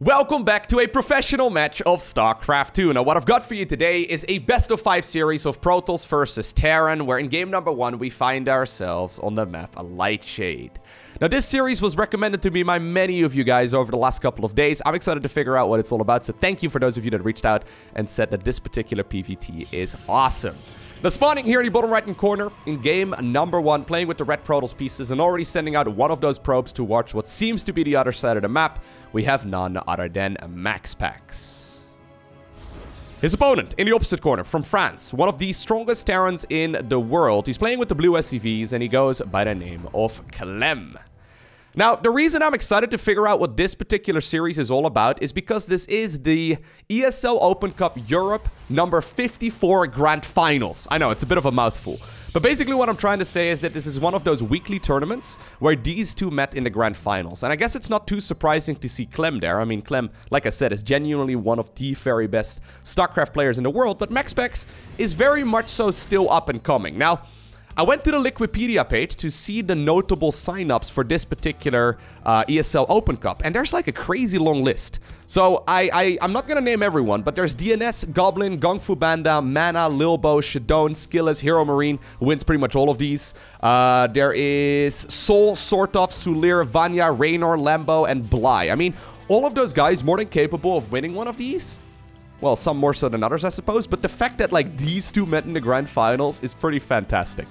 Welcome back to a professional match of StarCraft 2. Now, what I've got for you today is a best-of-5 series of Protoss versus Terran, where in game number 1 we find ourselves on the map Lightshade. Now, this series was recommended to me by many of you guys over the last couple of days. I'm excited to figure out what it's all about, so thank you for those of you that reached out and said that this particular PVT is awesome. Now, spawning here in the bottom right-hand corner in game number 1, playing with the red Protoss pieces and already sending out one of those probes to watch what seems to be the other side of the map, we have none other than MaxPax. His opponent in the opposite corner from France, one of the strongest Terrans in the world. He's playing with the blue SCVs and he goes by the name of Clem. Now, the reason I'm excited to figure out what this particular series is all about is because this is the ESL Open Cup Europe number 54 Grand Finals. I know, it's a bit of a mouthful. But basically what I'm trying to say is that this is one of those weekly tournaments where these two met in the Grand Finals. And I guess it's not too surprising to see Clem there. I mean, Clem, like I said, is genuinely one of the very best StarCraft players in the world. But MaxPax is very much so still up and coming. Now, I went to the Liquipedia page to see the notable signups for this particular ESL Open Cup, and there's like a crazy long list. So I'm not gonna name everyone, but there's DNS, Goblin, Gong Fu Banda, Mana, Lilbo, Shadone, Skilless, Hero Marine, who wins pretty much all of these. There is Sol, Sortov, Sulir, Vanya, Raynor, Lambo, and Bly. I mean, all of those guys more than capable of winning one of these. Well, some more so than others, I suppose, but the fact that like these two met in the Grand Finals is pretty fantastic.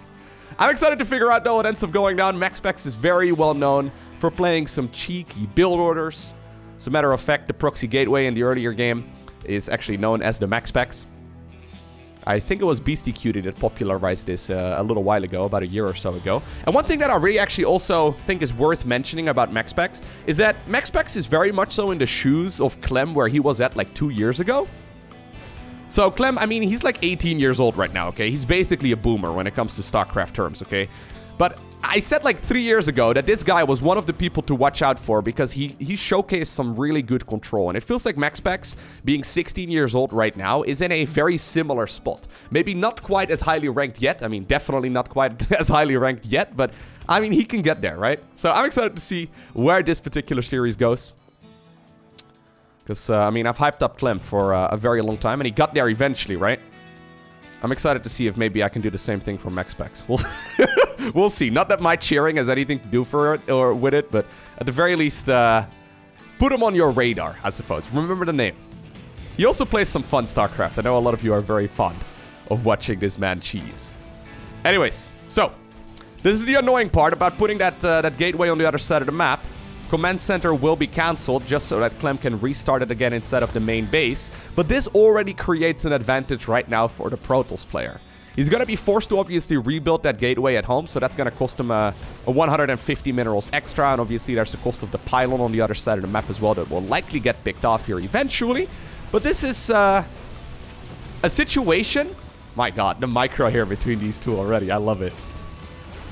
I'm excited to figure out, though, what ends up going down. MaxPax is very well known for playing some cheeky build orders. As a matter of fact, the proxy gateway in the earlier game is actually known as the MaxPax. I think it was Beastie Cutie that popularized this a little while ago, about a year or so ago. And one thing that I really actually also think is worth mentioning about MaxPax is that MaxPax is very much so in the shoes of Clem, where he was at like 2 years ago. So Clem, I mean, he's like 18 years old right now, okay? He's basically a boomer when it comes to StarCraft terms, okay? But I said like 3 years ago that this guy was one of the people to watch out for because he showcased some really good control. And it feels like MaxPax, being 16 years old right now, is in a very similar spot. Maybe not quite as highly ranked yet. I mean, definitely not quite as highly ranked yet, but I mean, he can get there, right? So I'm excited to see where this particular series goes. Because, I mean, I've hyped up Clem for a very long time, and he got there eventually, right? I'm excited to see if maybe I can do the same thing for MaxPax. We'll, we'll see. Not that my cheering has anything to do for it or with it, but at the very least, put him on your radar, I suppose. Remember the name. He also plays some fun StarCraft. I know a lot of you are very fond of watching this man cheese. Anyways, so, this is the annoying part about putting that gateway on the other side of the map. Command Center will be cancelled just so that Clem can restart it again instead of the main base, but this already creates an advantage right now for the Protoss player. He's going to be forced to obviously rebuild that gateway at home, so that's going to cost him a 150 minerals extra, and obviously there's the cost of the pylon on the other side of the map as well that will likely get picked off here eventually, but this is a situation... My god, the micro here between these two already, I love it.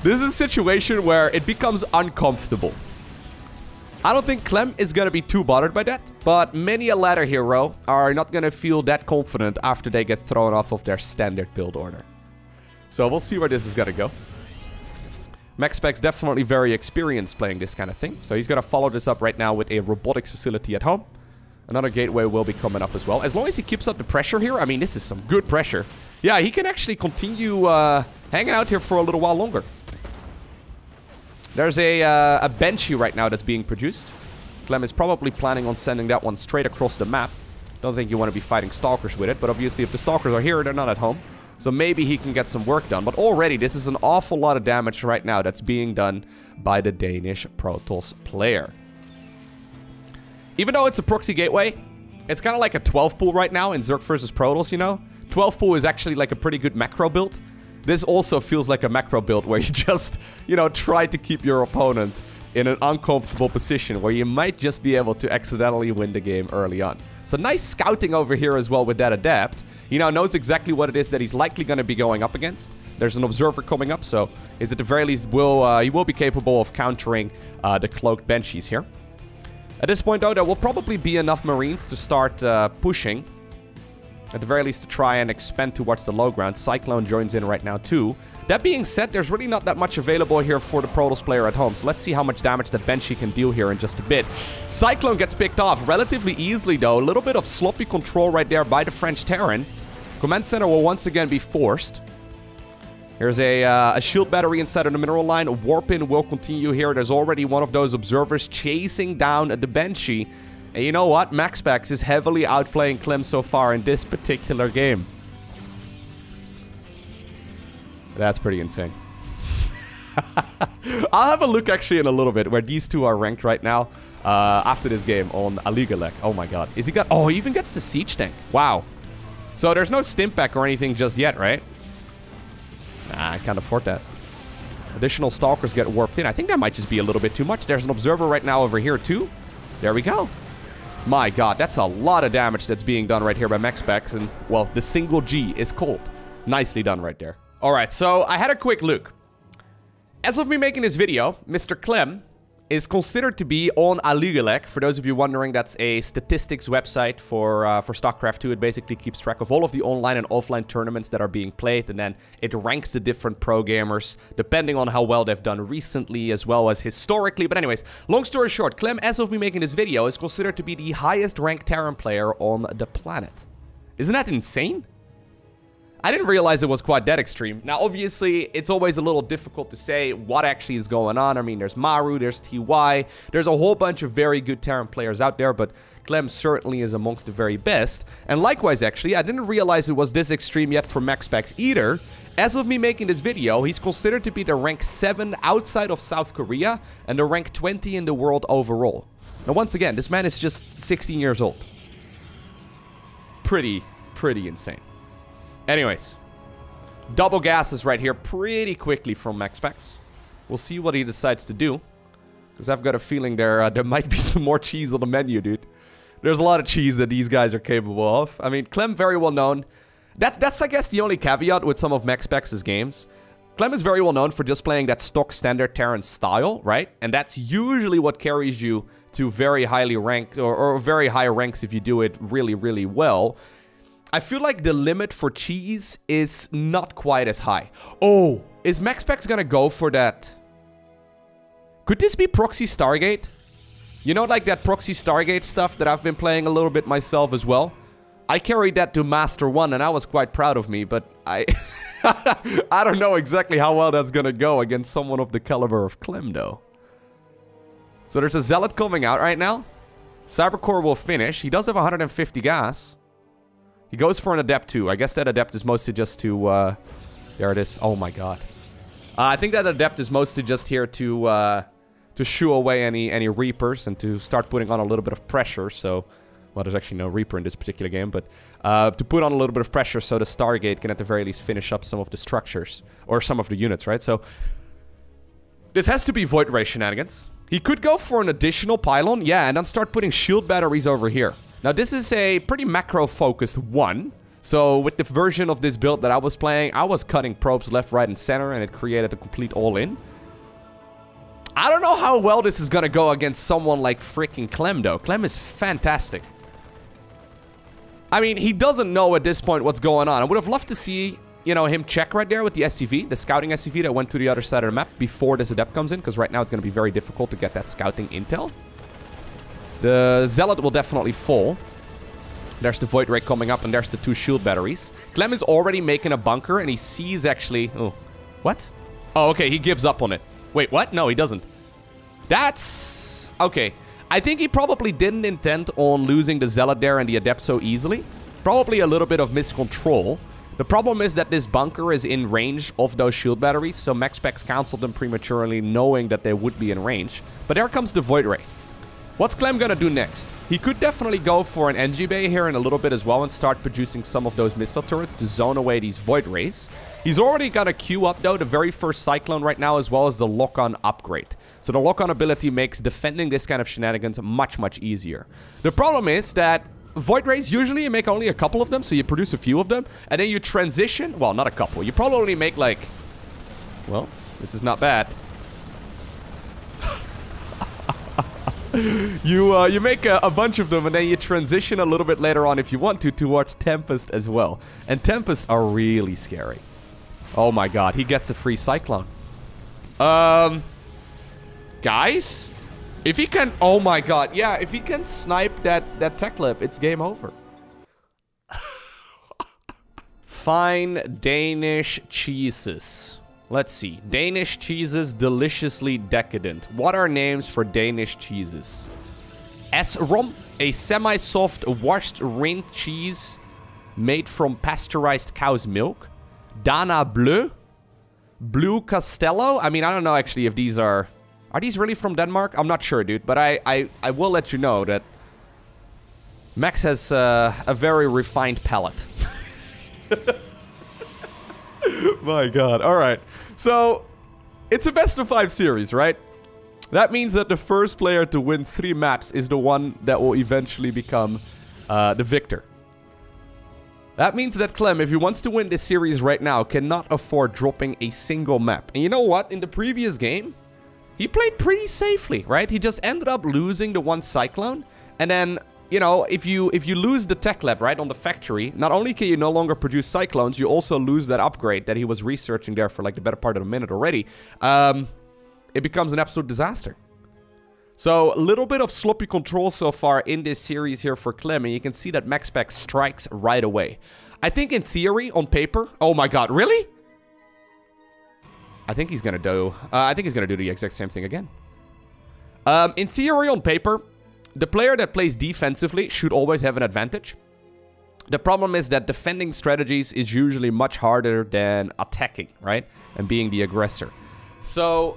This is a situation where it becomes uncomfortable. I don't think Clem is going to be too bothered by that, but many a ladder hero are not going to feel that confident after they get thrown off of their standard build order. So we'll see where this is going to go. MaxPax definitely very experienced playing this kind of thing, so he's going to follow this up right now with a robotics facility at home. Another gateway will be coming up as well. As long as he keeps up the pressure here, I mean, this is some good pressure. Yeah, he can actually continue hanging out here for a little while longer. There's a Banshee right now that's being produced. Clem is probably planning on sending that one straight across the map. Don't think you want to be fighting Stalkers with it, but obviously if the Stalkers are here, they're not at home. So maybe he can get some work done. But already, this is an awful lot of damage right now that's being done by the Danish Protoss player. Even though it's a proxy gateway, it's kind of like a 12 pool right now in Zerg versus Protoss, you know? 12 pool is actually like a pretty good macro build. This also feels like a macro build where you just, you know, try to keep your opponent in an uncomfortable position where you might just be able to accidentally win the game early on. So nice scouting over here as well with that adept. He now knows exactly what it is that he's likely going to be going up against. There's an observer coming up, so is at the very least he will be capable of countering the cloaked Banshees here. At this point, though, there will probably be enough Marines to start pushing. At the very least to try and expand towards the low ground. Cyclone joins in right now too. That being said, there's really not that much available here for the Protoss player at home, so let's see how much damage that Banshee can deal here in just a bit. Cyclone gets picked off relatively easily, though. A little bit of sloppy control right there by the French Terran. Command center will once again be forced. There's a shield battery inside of the mineral line. Warp in will continue here. There's already one of those observers chasing down the Banshee. And you know what? MaxPax is heavily outplaying Clem so far in this particular game. That's pretty insane. I'll have a look actually in a little bit where these two are ranked right now after this game on Aligulac. Oh my god. Is he got... Oh, he even gets the siege tank. Wow. So there's no Stimpak or anything just yet, right? Nah, I can't afford that. Additional Stalkers get warped in. I think that might just be a little bit too much. There's an Observer right now over here too. There we go. My god, that's a lot of damage that's being done right here by MaxPax. And, well, the single G is cold. Nicely done right there. All right, so I had a quick look. As of me making this video, Mr. Clem is considered to be on Aligulac. For those of you wondering, that's a statistics website for StarCraft 2. It basically keeps track of all of the online and offline tournaments that are being played, and then it ranks the different pro gamers, depending on how well they've done recently, as well as historically. But anyways, long story short, Clem, as of me making this video, is considered to be the highest ranked Terran player on the planet. Isn't that insane? I didn't realize it was quite that extreme. Now, obviously, it's always a little difficult to say what actually is going on. I mean, there's Maru, there's TY, there's a whole bunch of very good Terran players out there, but Clem certainly is amongst the very best. And likewise, actually, I didn't realize it was this extreme yet for MaxPax either. As of me making this video, he's considered to be the rank 7 outside of South Korea and the rank 20 in the world overall. Now, once again, this man is just 16 years old. Pretty insane. Anyways, double gases right here pretty quickly from MaxPax. We'll see what he decides to do, because I've got a feeling there might be some more cheese on the menu, dude. There's a lot of cheese that these guys are capable of. I mean, Clem very well known. That's, I guess, the only caveat with some of MaxPax's games. Clem is very well known for just playing that stock standard Terran style, right? And that's usually what carries you to very highly ranked or very high ranks if you do it really, really well. I feel like the limit for cheese is not quite as high. Oh, is MaxPax gonna go for that? Could this be Proxy Stargate? You know, like that Proxy Stargate stuff that I've been playing a little bit myself as well? I carried that to Master 1 and I was quite proud of me, but I... I don't know exactly how well that's gonna go against someone of the caliber of Clem, though. So there's a Zealot coming out right now. Cybercore will finish. He does have 150 gas. He goes for an Adept too. I guess that Adept is mostly just to... there it is. Oh my god. I think that Adept is mostly just here to shoo away any Reapers and to start putting on a little bit of pressure. So, well, there's actually no Reaper in this particular game, but to put on a little bit of pressure so the Stargate can at the very least finish up some of the structures or some of the units, right? So, this has to be Void Ray shenanigans. He could go for an additional Pylon, yeah, and then start putting shield batteries over here. Now, this is a pretty macro-focused one. So, with the version of this build that I was playing, I was cutting probes left, right, and center, and it created a complete all-in. I don't know how well this is gonna go against someone like freaking Clem, though. Clem is fantastic. I mean, he doesn't know at this point what's going on. I would have loved to see, you know, him check right there with the SCV, the scouting SCV that went to the other side of the map before this Adept comes in, because right now it's gonna be very difficult to get that scouting intel. The Zealot will definitely fall. There's the Void Ray coming up, and there's the two shield batteries. Clem is already making a bunker, and he sees actually... Oh, what? Oh, okay, he gives up on it. Wait, what? No, he doesn't. That's... Okay. I think he probably didn't intend on losing the Zealot there and the Adept so easily. Probably a little bit of miscontrol. The problem is that this bunker is in range of those shield batteries, so MaxPax canceled them prematurely, knowing that they would be in range. But there comes the Void Ray. What's Clem gonna do next? He could definitely go for an NG Bay here in a little bit as well and start producing some of those missile turrets to zone away these Void Rays. He's already got a queue up though, the very first Cyclone right now, as well as the Lock-On upgrade. So the Lock-On ability makes defending this kind of shenanigans much, much easier. The problem is that Void Rays, usually you make only a couple of them, so you produce a few of them, and then you transition... Well, not a couple. You probably only make like... Well, this is not bad. You make a bunch of them, and then you transition a little bit later on, if you want to, towards Tempest as well. And Tempests are really scary. Oh my god, he gets a free Cyclone. Guys? If he can... Oh my god. Yeah, if he can snipe that tech clip, it's game over. Fine Danish cheeses. Let's see. Danish cheeses, deliciously decadent. What are names for Danish cheeses? S-Rom, a semi-soft washed rind cheese made from pasteurized cow's milk. Dana Bleu. Blue Castello. I mean, I don't know actually if these are... Are these really from Denmark? I'm not sure, dude. But I will let you know that Max has a very refined palate. My god. All right. So, it's a best-of-5 series, right? That means that the first player to win 3 maps is the one that will eventually become the victor. That means that Clem, if he wants to win this series right now, cannot afford dropping a single map. And you know what? In the previous game... He played pretty safely, right? He just ended up losing the one Cyclone. And then, you know, if you lose the tech lab, right, on the factory, not only can you no longer produce Cyclones, you also lose that upgrade that he was researching there for, like, the better part of a minute already. It becomes an absolute disaster. So, a little bit of sloppy control so far in this series here for Clem, and you can see that MaxPax strikes right away. I think in theory, on paper... Oh my god, really? I think he's gonna do. I think he's gonna do the exact same thing again. In theory, on paper, the player that plays defensively should always have an advantage. The problem is that defending strategies is usually much harder than attacking, right? And being the aggressor. So,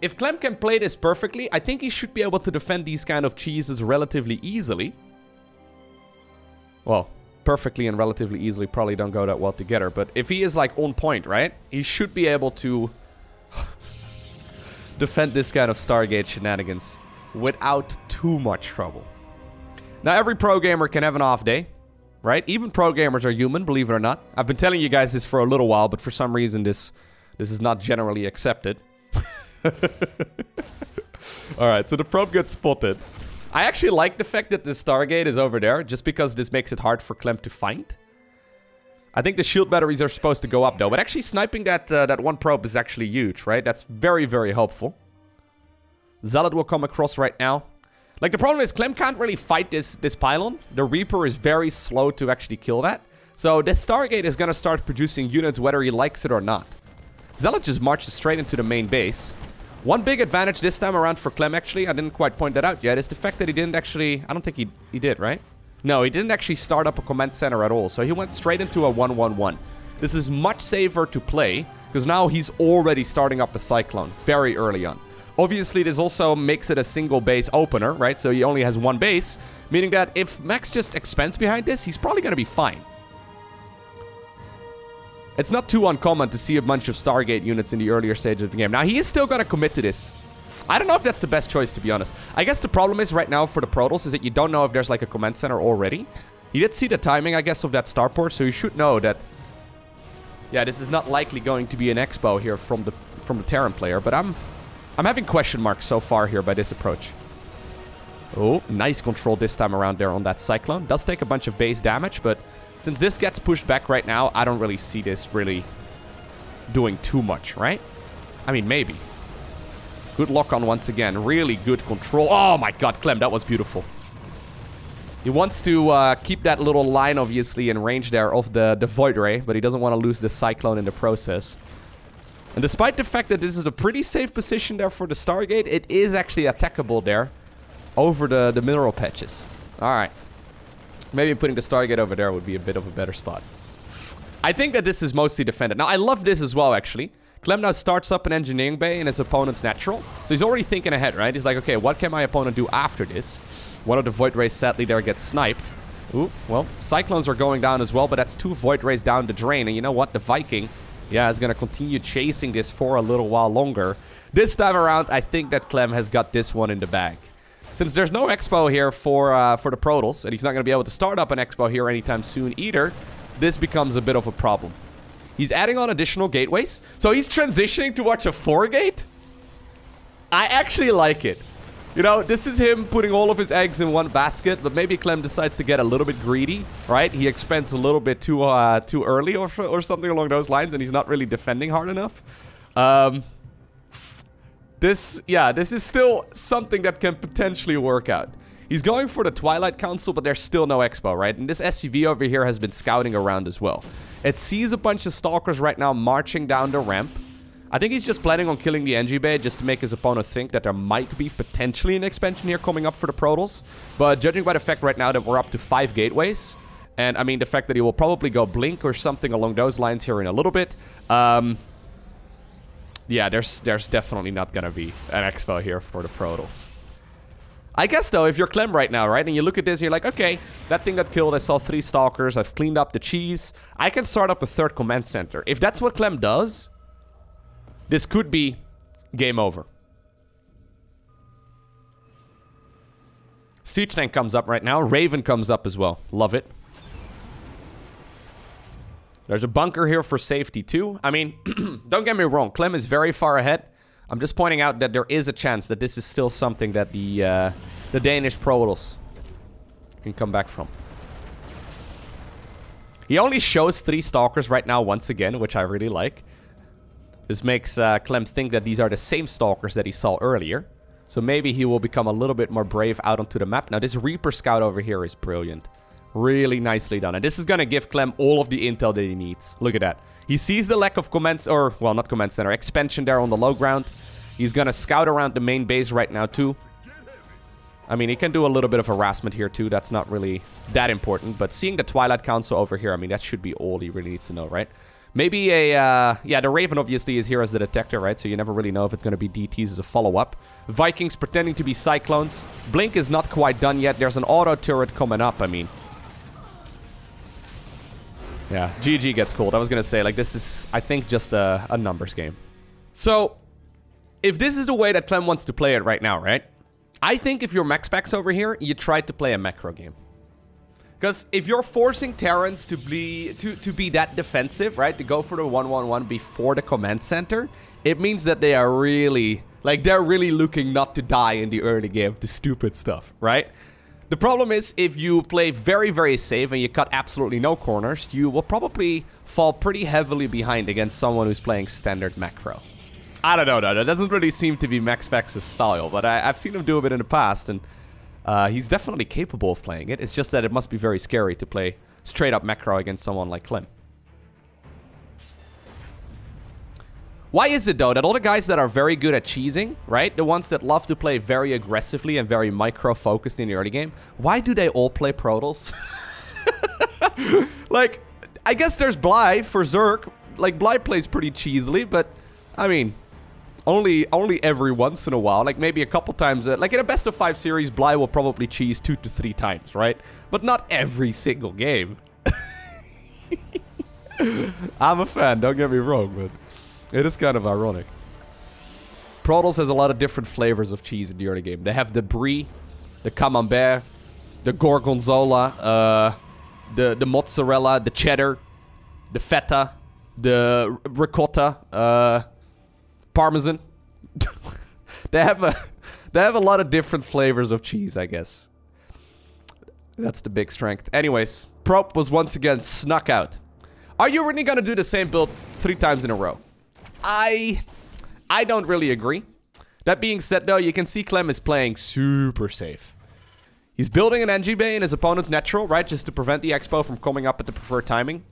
if Clem can play this perfectly, I think he should be able to defend these kind of cheeses relatively easily. Well. Perfectly and relatively easily probably don't go that well together, but if he is like on point, right, he should be able to defend this kind of Stargate shenanigans without too much trouble. Now, every pro gamer can have an off day, right? Even pro gamers are human, believe it or not. I've been telling you guys this for a little while, but for some reason this is not generally accepted. All right, so the probe gets spotted. I actually like the fact that the Stargate is over there, just because this makes it hard for Clem to find. I think the shield batteries are supposed to go up, though. But actually, sniping that one probe is actually huge, right? That's very, very helpful. Zealot will come across right now. Like, the problem is Clem can't really fight this pylon. The Reaper is very slow to actually kill that. So, the Stargate is going to start producing units whether he likes it or not. Zealot just marches straight into the main base. One big advantage this time around for Clem, actually, I didn't quite point that out yet, is the fact that he didn't actually... I don't think he did, right? No, he didn't actually start up a command center at all, so he went straight into a 1-1-1. This is much safer to play, because now he's already starting up a Cyclone very early on. Obviously, this also makes it a single base opener, right? So he only has one base, meaning that if Max just expands behind this, he's probably going to be fine. It's not too uncommon to see a bunch of Stargate units in the earlier stage of the game. Now, he is still going to commit to this. I don't know if that's the best choice, to be honest. I guess the problem is right now for the Protoss is that you don't know if there's like a command center already. You did see the timing, I guess, of that starport, so you should know that... Yeah, this is not likely going to be an expo here from the Terran player, but I'm having question marks so far here by this approach. Oh, nice control this time around there on that Cyclone. Does take a bunch of base damage, but... Since this gets pushed back right now, I don't really see this really doing too much, right? I mean, maybe. Good lock-on once again. Really good control. Oh, my God, Clem, that was beautiful. He wants to keep that little line, obviously, in range there of the Void Ray, but he doesn't want to lose the Cyclone in the process. And despite the fact that this is a pretty safe position there for the Stargate, it is actually attackable there over the mineral patches. All right. Maybe putting the Stargate over there would be a bit of a better spot. I think that this is mostly defended. Now, I love this as well, actually. Clem now starts up an engineering bay in his opponent's natural. So he's already thinking ahead, right? He's like, okay, what can my opponent do after this? One of the Void Rays, sadly, there gets sniped. Ooh, well, Cyclones are going down as well, but that's 2 Void Rays down the drain. And you know what? The Viking, yeah, is going to continue chasing this for a little while longer. This time around, I think that Clem has got this one in the bag. Since there's no expo here for the Protoss, and he's not going to be able to start up an expo here anytime soon either, this becomes a bit of a problem. He's adding on additional gateways, so he's transitioning to watch a 4 gate? I actually like it. You know, this is him putting all of his eggs in one basket, but maybe Clem decides to get a little bit greedy, right? He expends a little bit too early or something along those lines, and he's not really defending hard enough. This is still something that can potentially work out. He's going for the Twilight Council, but there's still no expo, right? And this SCV over here has been scouting around as well. It sees a bunch of stalkers right now marching down the ramp. I think he's just planning on killing the NG Bay just to make his opponent think that there might be potentially an expansion here coming up for the Protoss. But judging by the fact right now that we're up to 5 gateways, and I mean the fact that he will probably go Blink or something along those lines here in a little bit, yeah, there's definitely not going to be an expo here for the Protoss. I guess, though, if you're Clem right now, right, and you look at this and you're like, okay, that thing got killed, I saw 3 stalkers, I've cleaned up the cheese, I can start up a 3rd command center. If that's what Clem does, this could be game over. Siege Tank comes up right now. Raven comes up as well. Love it. There's a bunker here for safety too. I mean, don't get me wrong. Clem is very far ahead. I'm just pointing out that there is a chance that this is still something that the Danish Protoss can come back from. He only shows 3 stalkers right now once again, which I really like. This makes Clem think that these are the same stalkers that he saw earlier. So maybe he will become a little bit more brave out onto the map. Now, this Reaper Scout over here is brilliant. Really nicely done. And this is going to give Clem all of the intel that he needs. Look at that. He sees the lack of command, or, well, not command center, expansion there on the low ground. He's going to scout around the main base right now, too. I mean, he can do a little bit of harassment here, too. That's not really that important. But seeing the Twilight Council over here, I mean, that should be all he really needs to know, right? Maybe a, yeah, the Raven obviously is here as the detector, right? So you never really know if it's going to be DTs as a follow-up. Vikings pretending to be Cyclones. Blink is not quite done yet. There's an auto turret coming up, I mean. Yeah, GG gets called. I was going to say, like, this is, I think, just a numbers game. So, if this is the way that Clem wants to play it right now, right? I think if you're MaxPax over here, you try to play a macro game. Because if you're forcing Terrans to be that defensive, right, to go for the 1-1-1 before the command center, it means that they are really, like, they're really looking not to die in the early game to stupid stuff, right? The problem is, if you play very, very safe and you cut absolutely no corners, you will probably fall pretty heavily behind against someone who's playing standard macro. I don't know, though. That doesn't really seem to be MaxPax's style, but I've seen him do a bit in the past, and he's definitely capable of playing it. It's just that it must be very scary to play straight-up macro against someone like Clem. Why is it, though, that all the guys that are very good at cheesing, right, the ones that love to play very aggressively and very micro-focused in the early game, why do they all play Protoss? Like, I guess there's Bly for Zerg. Like, Bly plays pretty cheesily, but, I mean, Only every once in a while, like maybe a couple times, like in a best-of-5 series, Bly will probably cheese 2 to 3 times, right? But not every single game. I'm a fan, don't get me wrong, but it is kind of ironic. Protoss has a lot of different flavors of cheese in the early game. They have the brie, the camembert, the gorgonzola, the mozzarella, the cheddar, the feta, the ricotta, Parmesan. They have a lot of different flavors of cheese, I guess. That's the big strength. Anyways, Prop was once again snuck out. Are you really gonna do the same build 3 times in a row? I don't really agree. That being said, though, you can see Clem is playing super safe. He's building an NG Bay in his opponent's natural, right? Just to prevent the expo from coming up at the preferred timing.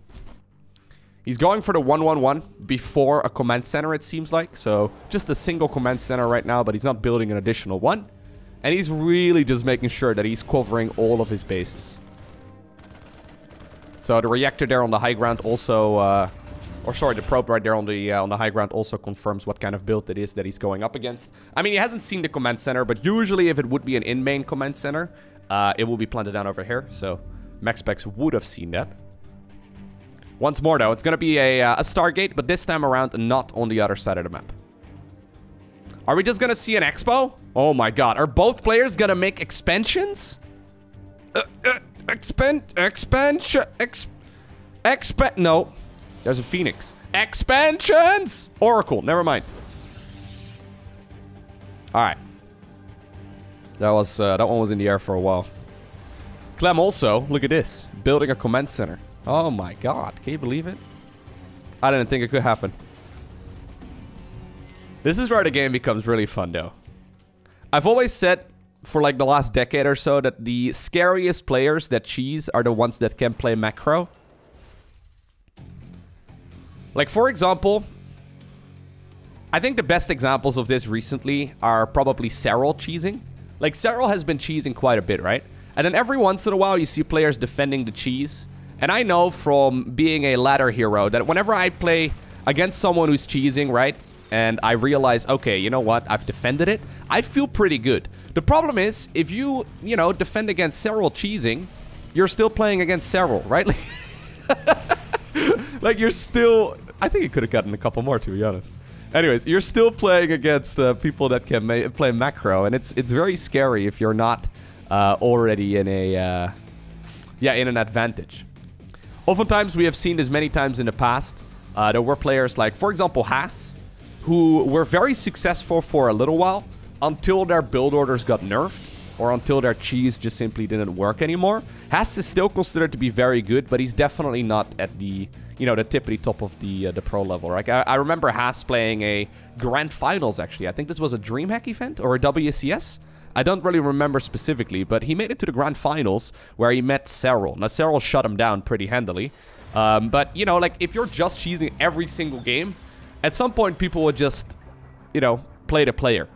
He's going for the 1-1-1 before a command center, it seems like. So, just a single command center right now, but he's not building an additional one. And he's really just making sure that he's covering all of his bases. So, the reactor there on the high ground also... or, sorry, the probe right there on the high ground also confirms what kind of build it is that he's going up against. I mean, he hasn't seen the command center, but usually if it would be an in-main command center, it will be planted down over here. So, MaxPax would have seen that. Once more, though, it's going to be a Stargate, but this time around, not on the other side of the map. Are we just going to see an expo? Oh, my God. Are both players going to make expansions? No. There's a Phoenix. Expansions! Oracle. Never mind. All right. That one was in the air for a while. Clem also, look at this, building a command center. Oh my god, can you believe it? I didn't think it could happen. This is where the game becomes really fun though. I've always said for like the last decade or so that the scariest players that cheese are the ones that can play macro. Like for example, I think the best examples of this recently are probably Serral cheesing. Like Serral has been cheesing quite a bit, right? And then every once in a while you see players defending the cheese. And I know from being a ladder hero that whenever I play against someone who's cheesing, right? And I realize, okay, you know what? I've defended it. I feel pretty good. The problem is, if you, you know, defend against Serral cheesing, you're still playing against Serral, right? Like, you're still... I think you could have gotten a couple more, to be honest. Anyways, you're still playing against people that can play macro, and it's very scary if you're not already in a... yeah, in an advantage. Oftentimes, we have seen this many times in the past. There were players like, for example, Haas, who were very successful for a little while until their build orders got nerfed or until their cheese just simply didn't work anymore. Haas is still considered to be very good, but he's definitely not at the, you know, the tippity top of the pro level. Like I remember Haas playing a grand finals actually. I think this was a DreamHack event or a WCS. I don't really remember specifically, but he made it to the grand finals where he met Serral. Now Serral shut him down pretty handily, but you know, like if you're just cheesing every single game, at some point, people would just, you know, play the player,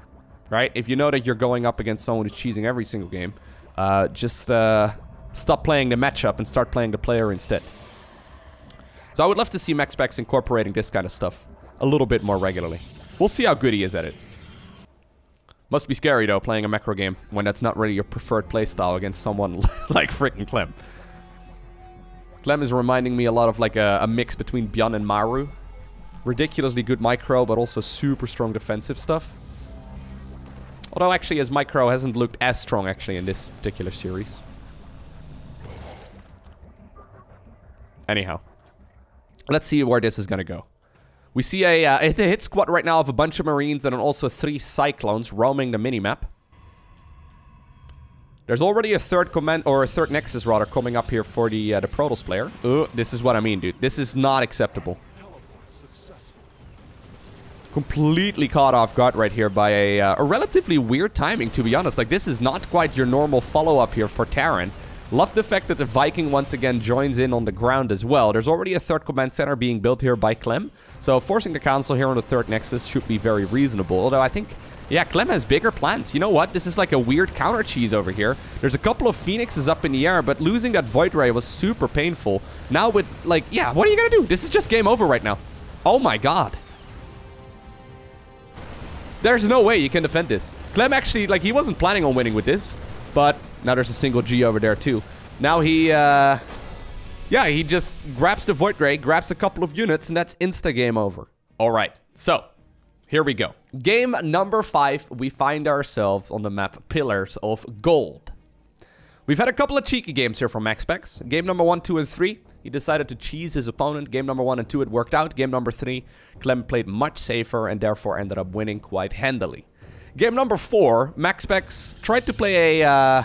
right? If you know that you're going up against someone who's cheesing every single game, just stop playing the matchup and start playing the player instead. So I would love to see MaxPax incorporating this kind of stuff a little bit more regularly. We'll see how good he is at it. Must be scary, though, playing a macro game when that's not really your preferred playstyle against someone like freaking Clem. Clem is reminding me a lot of like a mix between Bjorn and Maru. Ridiculously good micro, but also super strong defensive stuff. Although actually his micro hasn't looked as strong actually in this particular series. Anyhow, let's see where this is gonna go. We see a hit squad right now of a bunch of Marines and also 3 Cyclones roaming the minimap. There's already a third command, or a third Nexus rather, coming up here for the Protoss player. This is what I mean, dude. This is not acceptable. Completely caught off guard right here by a relatively weird timing, to be honest. Like, this is not quite your normal follow-up here for Terran. Love the fact that the Viking once again joins in on the ground as well. There's already a third command center being built here by Clem. So forcing the council here on the third Nexus should be very reasonable. Although I think, yeah, Clem has bigger plans. You know what? This is like a weird counter cheese over here. There's a couple of Phoenixes up in the air, but losing that Void Ray was super painful. Now with, like, yeah, what are you going to do? This is just game over right now. Oh my god. There's no way you can defend this. Clem actually, like, he wasn't planning on winning with this. But now there's a single G over there, too. Now he, yeah, he just grabs the Void Ray, grabs a couple of units, and that's insta-game over. All right. So, here we go. Game number 5, we find ourselves on the map Pillars of Gold. We've had a couple of cheeky games here from MaxPax. Game number 1, 2, and 3, he decided to cheese his opponent. Game number 1 and 2, it worked out. Game number 3, Clem played much safer and therefore ended up winning quite handily. Game number 4, MaxPax tried to play a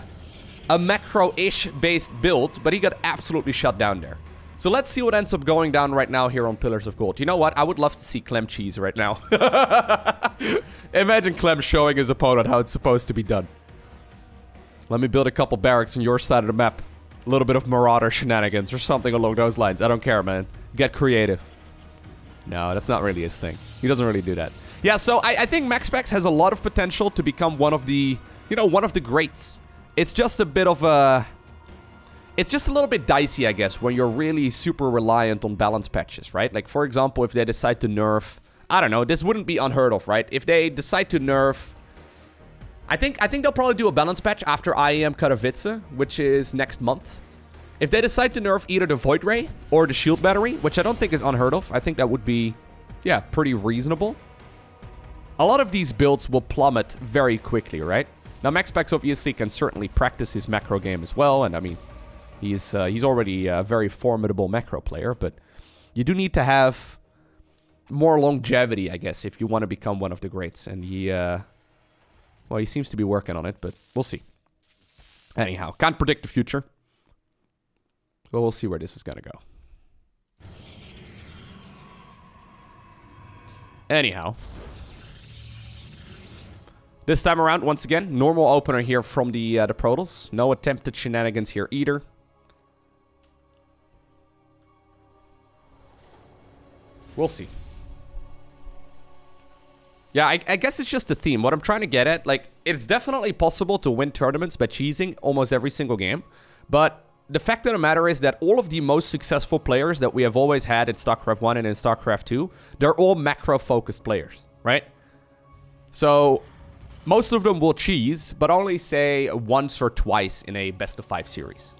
macro-ish based build, but he got absolutely shut down there. So let's see what ends up going down right now here on Pillars of Gold. You know what? I would love to see Clem cheese right now. Imagine Clem showing his opponent how it's supposed to be done. Let me build a couple barracks on your side of the map. A little bit of Marauder shenanigans or something along those lines. I don't care, man. Get creative. No, that's not really his thing. He doesn't really do that. Yeah, so I think MaxPax has a lot of potential to become one of the, you know, one of the greats. It's just a bit of a... It's just a little bit dicey, I guess, when you're really super reliant on balance patches, right? Like, for example, if they decide to nerf... I don't know, this wouldn't be unheard of, right? If they decide to nerf... I think they'll probably do a balance patch after IEM Katowice, which is next month. If they decide to nerf either the Void Ray or the Shield Battery, which I don't think is unheard of, I think that would be, yeah, pretty reasonable. A lot of these builds will plummet very quickly, right? Now, MaxPax obviously can certainly practice his macro game as well, and I mean, he's already a very formidable macro player, but you do need to have more longevity, I guess, if you want to become one of the greats, and he... Well, he seems to be working on it, but we'll see. Anyhow, can't predict the future. But we'll see where this is going to go. Anyhow. This time around, once again, normal opener here from the Protoss. No attempted shenanigans here either. We'll see. Yeah, I guess it's just the theme. What I'm trying to get at, like, it's definitely possible to win tournaments by cheesing almost every single game. But the fact of the matter is that all of the most successful players that we have always had in StarCraft 1 and in StarCraft 2, they're all macro-focused players, right? So, most of them will cheese, but only, say, once or twice in a best-of-5 series.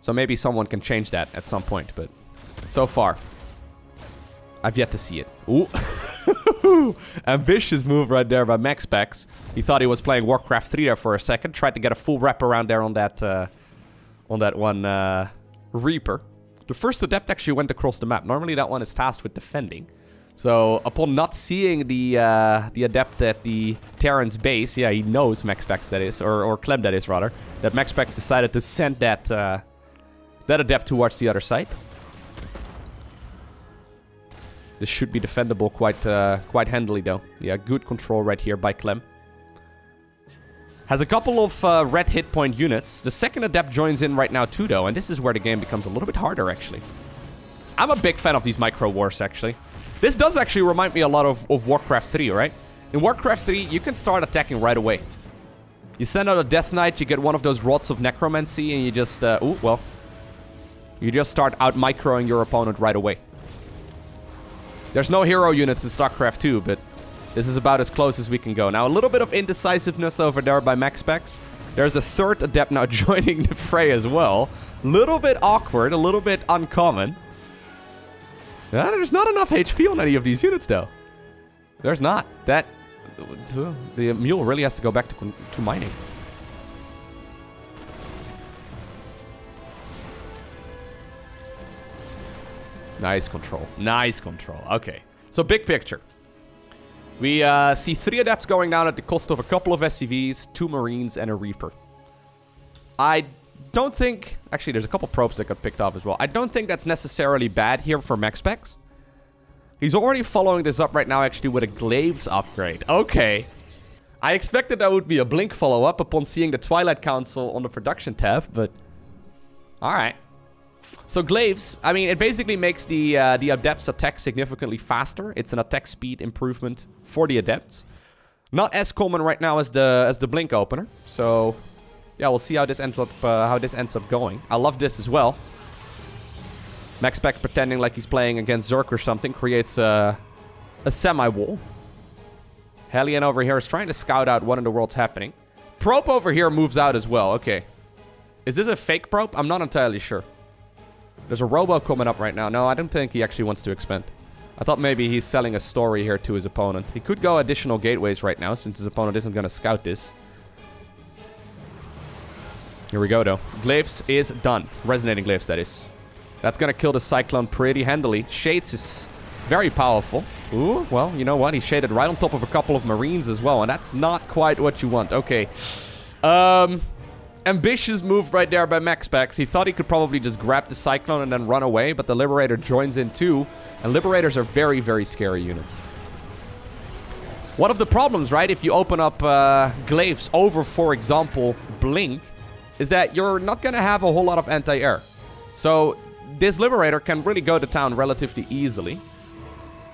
So maybe someone can change that at some point, but so far, I've yet to see it. Ooh. Ambitious move right there by MaxPax. He thought he was playing Warcraft 3 there for a second. Tried to get a full wrap around there on that one Reaper. The first adept actually went across the map. Normally that one is tasked with defending. So upon not seeing the adept at the Terran's base, yeah, he knows MaxPax that is, or Clem that is rather, that MaxPax decided to send that... that adept towards the other side. This should be defendable quite handily, though. Yeah, good control right here by Clem. Has a couple of red hit point units. The second adept joins in right now too, though, and this is where the game becomes a little bit harder, actually. I'm a big fan of these micro wars, actually. This does actually remind me a lot of Warcraft 3, right? In Warcraft 3, you can start attacking right away. You send out a Death Knight, you get one of those Rods of Necromancy, and you just... ooh, well... You just start out-microing your opponent right away. There's no hero units in StarCraft 2, but this is about as close as we can go. Now, a little bit of indecisiveness over there by MaxPax. There's a third adept now joining the fray as well. A little bit awkward, a little bit uncommon. Yeah, there's not enough HP on any of these units, though. There's not. That... The mule really has to go back to mining. Nice control. Nice control. Okay. So, big picture. We see 3 adepts going down at the cost of a couple of SCVs, 2 Marines, and a Reaper. I don't think... Actually, there's a couple probes that got picked up as well. I don't think that's necessarily bad here for MaxPax. He's already following this up right now, actually, with a Glaives upgrade. Okay. I expected that would be a Blink follow-up upon seeing the Twilight Council on the production tab, but... Alright. So Glaives, I mean, it basically makes the Adept's attack significantly faster. It's an attack speed improvement for the Adepts. Not as common right now as the Blink opener. So, yeah, we'll see how this ends up going. I love this as well. MaxPax pretending like he's playing against Zerk or something creates a semi-wall. Hellion over here is trying to scout out what in the world's happening. Probe over here moves out as well. Okay. Is this a fake probe? I'm not entirely sure. There's a Robo coming up right now. No, I don't think he actually wants to expend. I thought maybe he's selling a story here to his opponent. He could go additional gateways right now since his opponent isn't going to scout this. Here we go, though. Glaives is done. Resonating Glaives, that is. That's going to kill the Cyclone pretty handily. Shades is very powerful. Ooh, well, you know what? He shaded right on top of a couple of Marines as well, and that's not quite what you want. Okay. Ambitious move right there by MaxPax. He thought he could probably just grab the Cyclone and then run away, but the Liberator joins in too. And Liberators are very, very scary units. One of the problems, right, if you open up Glaives over, for example, Blink, is that you're not going to have a whole lot of anti-air. So this Liberator can really go to town relatively easily.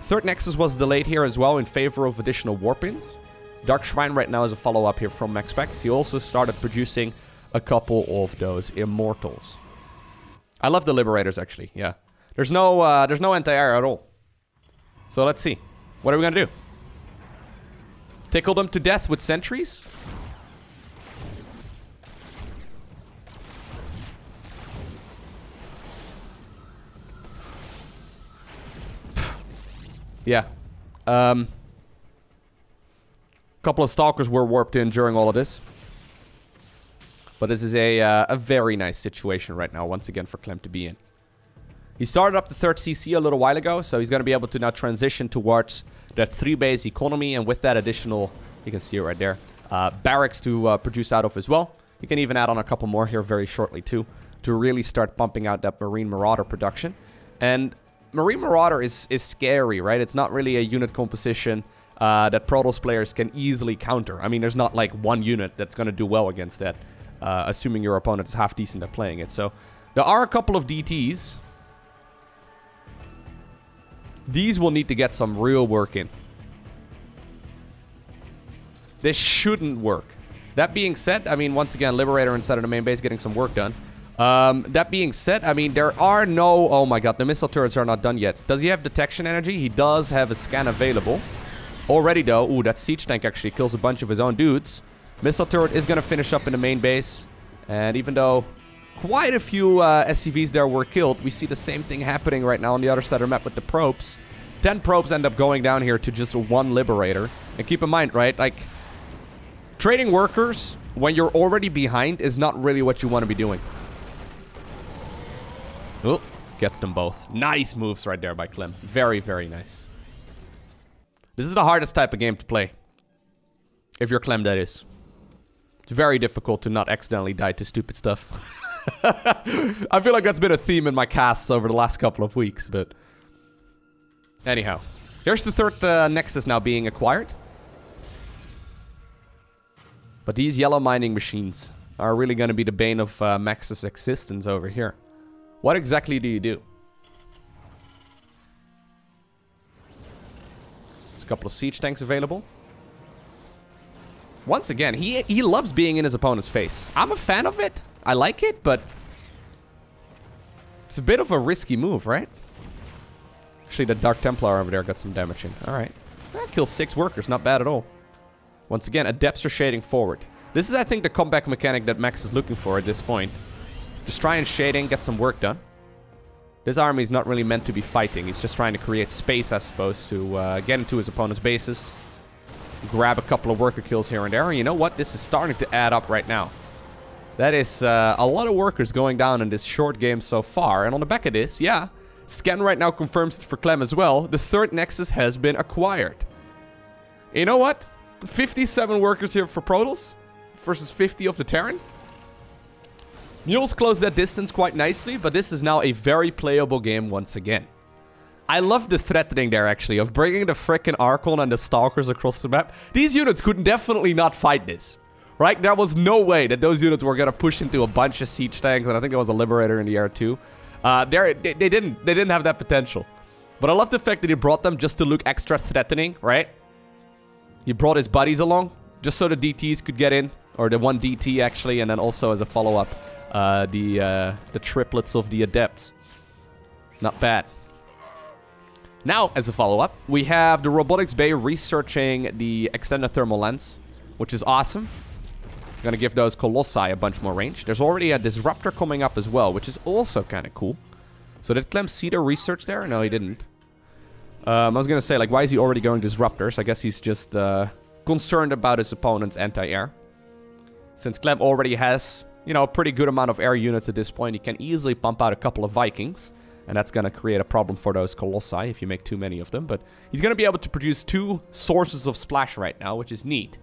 Third Nexus was delayed here as well in favor of additional Warpins. Dark Shrine right now is a follow-up here from MaxPax. He also started producing a couple of those Immortals. I love the Liberators, actually. Yeah, there's no anti-air at all. So let's see, what are we gonna do? Tickle them to death with sentries? Yeah. Couple of Stalkers were warped in during all of this. But this is a very nice situation right now, once again, for Clem to be in. He started up the third CC a little while ago, so he's going to be able to now transition towards that 3-base economy, and with that additional, you can see it right there, barracks to produce out of as well. You can even add on a couple more here very shortly too, to really start pumping out that Marine Marauder production. And Marine Marauder is scary, right? It's not really a unit composition that Protoss players can easily counter. I mean, there's not like one unit that's going to do well against that, assuming your opponent is half decent at playing it. So there are a couple of DTs. These will need to get some real work in. This shouldn't work. That being said, I mean, once again, Liberator inside of the main base getting some work done. That being said, I mean, there are no... Oh my god, the missile turrets are not done yet. Does he have detection energy? He does have a scan available. Already, though. Ooh, that siege tank actually kills a bunch of his own dudes. Missile turret is going to finish up in the main base. And even though quite a few SCVs there were killed, we see the same thing happening right now on the other side of the map with the probes. 10 probes end up going down here to just one Liberator. And keep in mind, right, like... trading workers when you're already behind is not really what you want to be doing. Oh, gets them both. Nice moves right there by Clem. Very, very nice. This is the hardest type of game to play. If you're Clem, that is. It's very difficult to not accidentally die to stupid stuff. I feel like that's been a theme in my casts over the last couple of weeks, but... anyhow. Here's the third Nexus now being acquired. But these yellow mining machines are really going to be the bane of Max's existence over here. What exactly do you do? There's a couple of siege tanks available. Once again, he loves being in his opponent's face. I'm a fan of it. I like it, but it's a bit of a risky move, right? Actually, the Dark Templar over there got some damage in. All right. That kills 6 workers. Not bad at all. Once again, adepts are shading forward. This is, I think, the comeback mechanic that Max is looking for at this point. Just try and shade in, get some work done. This army is not really meant to be fighting. He's just trying to create space, I suppose, to get into his opponent's bases. Grab a couple of worker kills here and there. And you know what? This is starting to add up right now. That is a lot of workers going down in this short game so far. And on the back of this, yeah, scan right now confirms it for Clem as well. The third Nexus has been acquired. You know what? 57 workers here for Protoss versus 50 of the Terran. Mules close that distance quite nicely, but this is now a very playable game once again. I love the threatening there, actually, of bringing the frickin' Archon and the Stalkers across the map. These units could definitely not fight this, right? There was no way that those units were going to push into a bunch of siege tanks, and I think there was a Liberator in the air, too. They didn't have that potential. But I love the fact that he brought them just to look extra threatening, right? He brought his buddies along, just so the DTs could get in, or the one DT, actually, and then also as a follow-up. The triplets of the adepts. Not bad. Now, as a follow-up, we have the Robotics Bay researching the extended thermal lens, which is awesome. It's going to give those Colossi a bunch more range. There's already a Disruptor coming up as well, which is also kind of cool. So did Clem see the research there? No, he didn't. I was going to say, like, why is he already going Disruptors? I guess he's just concerned about his opponent's anti-air. Since Clem already has... you know, a pretty good amount of air units at this point. You can easily pump out a couple of Vikings. And that's going to create a problem for those Colossi if you make too many of them. But he's going to be able to produce 2 sources of splash right now, which is neat.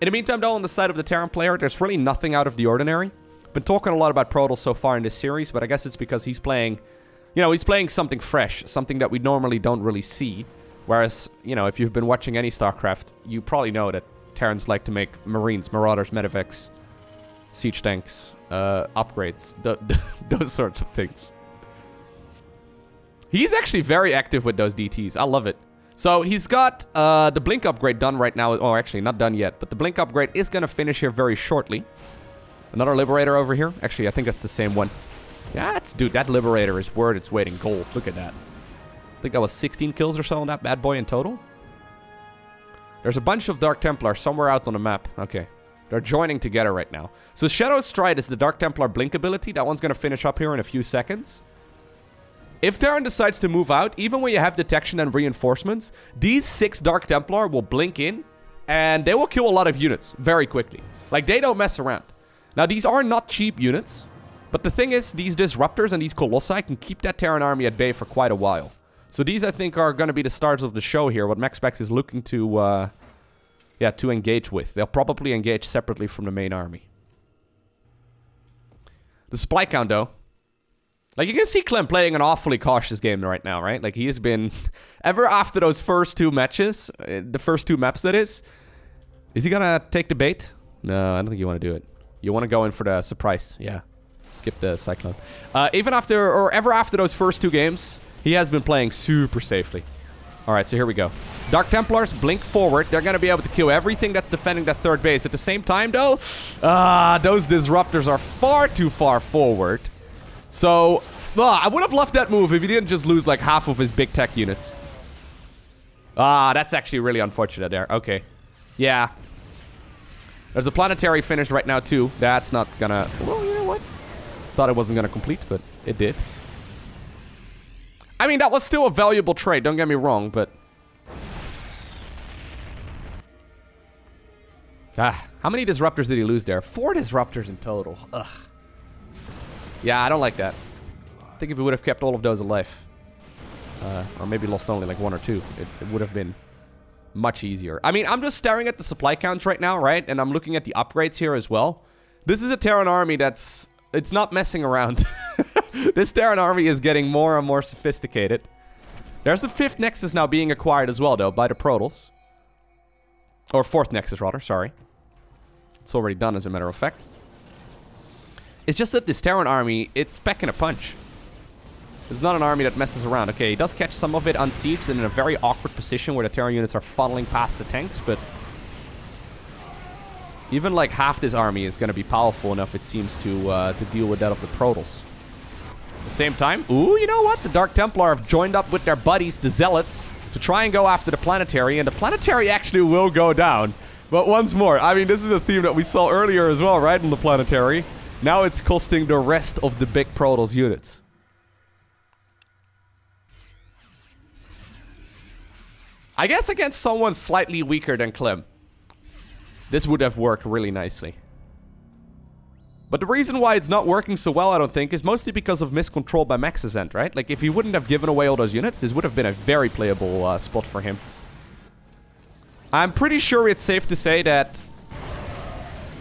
In the meantime, though, on the side of the Terran player, there's really nothing out of the ordinary. Been talking a lot about Protoss so far in this series, but I guess it's because he's playing... you know, he's playing something fresh. Something that we normally don't really see. Whereas, you know, if you've been watching any StarCraft, you probably know that Terrans like to make Marines, Marauders, Medivacs... siege tanks, upgrades, those sorts of things. He's actually very active with those DTs. I love it. So he's got the Blink upgrade done right now. Oh, actually, not done yet. But the Blink upgrade is going to finish here very shortly. Another Liberator over here. Actually, I think that's the same one. Yeah, dude, that Liberator is worth its weight in gold. Look at that. I think that was 16 kills or so on that bad boy in total. There's a bunch of Dark Templars somewhere out on the map. Okay. They're joining together right now. So Shadow Stride is the Dark Templar Blink ability. That one's going to finish up here in a few seconds. If Terran decides to move out, even when you have detection and reinforcements, these 6 Dark Templar will blink in, and they will kill a lot of units very quickly. Like, they don't mess around. Now, these are not cheap units. But the thing is, these Disruptors and these Colossi can keep that Terran army at bay for quite a while. So these, I think, are going to be the stars of the show here, what MaxPax is looking to, to engage with. They'll probably engage separately from the main army. The supply count, though. Like, you can see Clem playing an awfully cautious game right now, right? Like, he has been... Ever after those first two matches, the first two maps, that is he gonna take the bait? No, I don't think you want to do it. You want to go in for the surprise, yeah. Skip the Cyclone. Even after, or ever after those first two games, he has been playing super safely. Alright, so here we go. Dark Templars blink forward. They're gonna be able to kill everything that's defending that third base. At the same time, though, those Disruptors are far too far forward. So, I would have loved that move if he didn't just lose like half of his big tech units. That's actually really unfortunate there. Okay. Yeah. There's a planetary finished right now too. That's not gonna... Well, you know what? Thought it wasn't gonna complete, but it did. I mean, that was still a valuable trade, don't get me wrong, but... how many Disruptors did he lose there? 4 Disruptors in total. Ugh. Yeah, I don't like that. I think if we would have kept all of those alive, or maybe lost only like 1 or 2, it would have been much easier. I mean, I'm just staring at the supply counts right now, right? And I'm looking at the upgrades here as well. This is a Terran army that's... It's not messing around. This Terran army is getting more and more sophisticated. There's a 5th Nexus now being acquired as well, though, by the Protoss. Or 4th Nexus, rather. Sorry. It's already done, as a matter of fact. It's just that this Terran army, it's packing a punch. It's not an army that messes around. Okay, he does catch some of it unsieged and in a very awkward position where the Terran units are funneling past the tanks, but... Even like half this army is going to be powerful enough, it seems, to deal with that of the Protoss. At the same time, ooh, you know what? The Dark Templar have joined up with their buddies, the Zealots, to try and go after the Planetary, and the Planetary actually will go down. But once more, I mean, this is a theme that we saw earlier as well, right, in the Planetary. Now it's costing the rest of the big Protoss units. I guess against someone slightly weaker than Clem, this would have worked really nicely. But the reason why it's not working so well, I don't think, is mostly because of miscontrol by Max's end, right? Like, if he wouldn't have given away all those units, this would have been a very playable spot for him. I'm pretty sure it's safe to say that...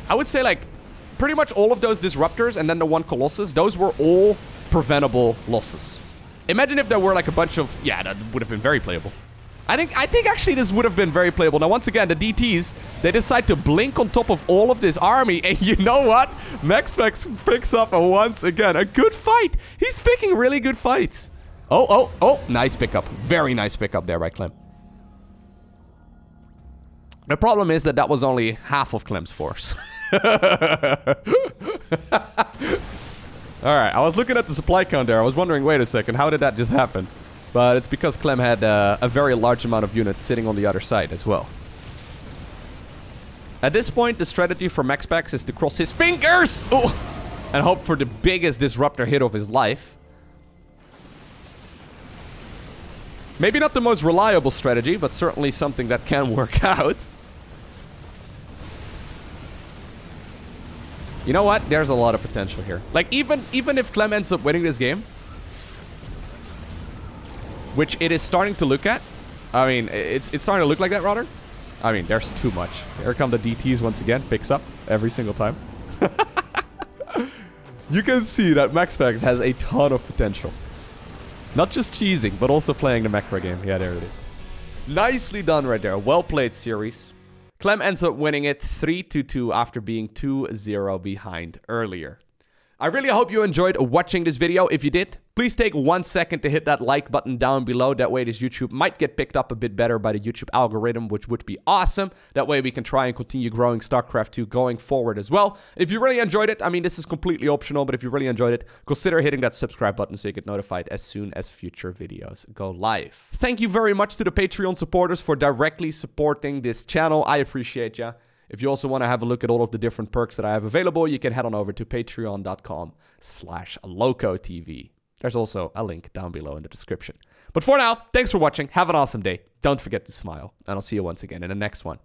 I would say, like... Pretty much all of those Disruptors and then the 1 Colossus, those were all preventable losses. Imagine if there were like a bunch of... Yeah, that would have been very playable. I think actually this would have been very playable. Now, once again, the DTs, they decide to blink on top of all of this army. And you know what? MaxPax picks up once again a good fight. He's picking really good fights. Oh. Nice pickup. Very nice pickup there by Clem. The problem is that that was only half of Clem's force. Alright, I was looking at the supply count there. I was wondering, wait a second, how did that just happen? But it's because Clem had a very large amount of units sitting on the other side as well. At this point, the strategy for MaxPax is to cross his fingers and hope for the biggest Disruptor hit of his life. Maybe not the most reliable strategy, but certainly something that can work out. You know what? There's a lot of potential here. Like, even if Clem ends up winning this game, which it is starting to look at. I mean, it's starting to look like that, rather. I mean, there's too much. Here come the DTs once again. Picks up every single time. You can see that MaxPax has a ton of potential. Not just cheesing, but also playing the macro game. Yeah, there it is. Nicely done right there. Well played, series. Clem ends up winning it 3-2 after being 2-0 behind earlier. I really hope you enjoyed watching this video. If you did, please take 1 second to hit that like button down below. That way this YouTube might get picked up a bit better by the YouTube algorithm, which would be awesome. That way we can try and continue growing StarCraft 2 going forward as well. If you really enjoyed it, I mean, this is completely optional, but if you really enjoyed it, consider hitting that subscribe button so you get notified as soon as future videos go live. Thank you very much to the Patreon supporters for directly supporting this channel. I appreciate ya. If you also want to have a look at all of the different perks that I have available, you can head on over to patreon.com/LocoTV. There's also a link down below in the description. But for now, thanks for watching. Have an awesome day. Don't forget to smile. And I'll see you once again in the next one.